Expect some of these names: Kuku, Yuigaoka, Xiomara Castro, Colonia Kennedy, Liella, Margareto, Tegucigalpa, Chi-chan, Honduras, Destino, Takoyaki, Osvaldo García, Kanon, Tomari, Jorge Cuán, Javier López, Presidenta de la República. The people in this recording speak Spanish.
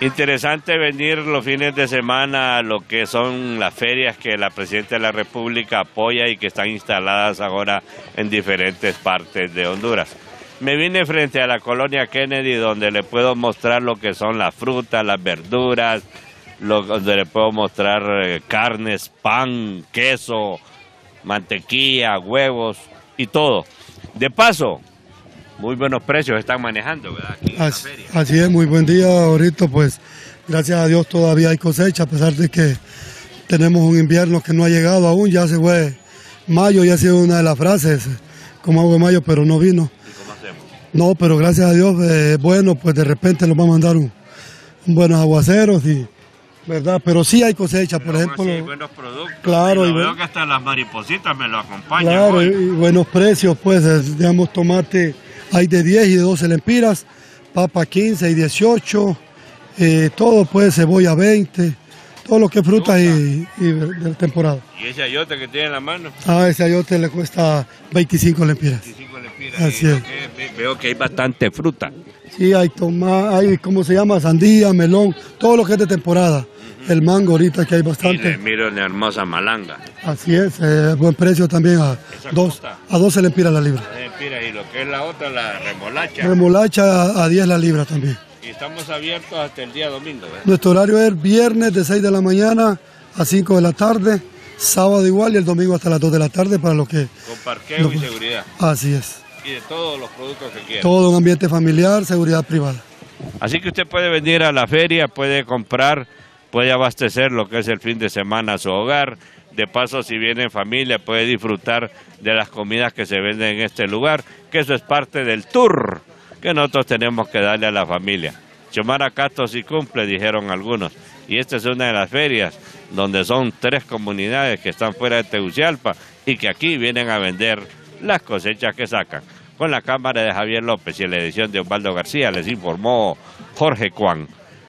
Interesante venir los fines de semana a lo que son las ferias que la Presidenta de la República apoya y que están instaladas ahora en diferentes partes de Honduras. Me vine frente a la Colonia Kennedy, donde le puedo mostrar lo que son las frutas, las verduras, donde le puedo mostrar carnes, pan, queso, mantequilla, huevos y todo. De paso, muy buenos precios están manejando, ¿verdad? Aquí en la feria. Así es, muy buen día, ahorita pues, gracias a Dios todavía hay cosecha, a pesar de que tenemos un invierno que no ha llegado aún, ya se fue mayo, ya ha sido una de las frases, como hago mayo, pero no vino. ¿Y cómo hacemos? No, pero gracias a Dios, bueno, pues de repente nos va a mandar un buenos aguaceros y... ¿verdad? Pero sí hay cosecha, pero por ejemplo... Sí, hay buenos productos. Claro. Y veo que hasta las maripositas me lo acompañan. Claro, hoy. Y buenos precios, pues, digamos, tomate hay de 10 y de 12 lempiras, papa 15 y 18, todo, pues, cebolla 20, todo lo que es fruta y de temporada. ¿Y ese ayote que tiene en la mano? Ah, ese ayote le cuesta 25 lempiras. 25 lempiras. Así es. Veo que hay bastante fruta. Sí, hay tomate, hay, ¿cómo se llama? Sandía, melón, todo lo que es de temporada. El mango ahorita que hay bastante. Y le miro una hermosa malanga. Así es, buen precio también a 12 lempiras la libra. Y lo que es la otra, la remolacha. Remolacha a 10 la libra también. Y estamos abiertos hasta el día domingo, ¿verdad? Nuestro horario es viernes de 6 de la mañana a 5 de la tarde, sábado igual y el domingo hasta las 2 de la tarde para los que... Con parqueo y seguridad. Así es. Y de todos los productos que quieran. Todo un ambiente familiar, seguridad privada. Así que usted puede venir a la feria, puede comprar... puede abastecer lo que es el fin de semana a su hogar. De paso, si viene en familia, puede disfrutar de las comidas que se venden en este lugar, que eso es parte del tour que nosotros tenemos que darle a la familia. Xiomara Castro sí cumple, dijeron algunos. Y esta es una de las ferias donde son 3 comunidades que están fuera de Tegucigalpa y que aquí vienen a vender las cosechas que sacan. Con la cámara de Javier López y la edición de Osvaldo García, les informó Jorge Cuán.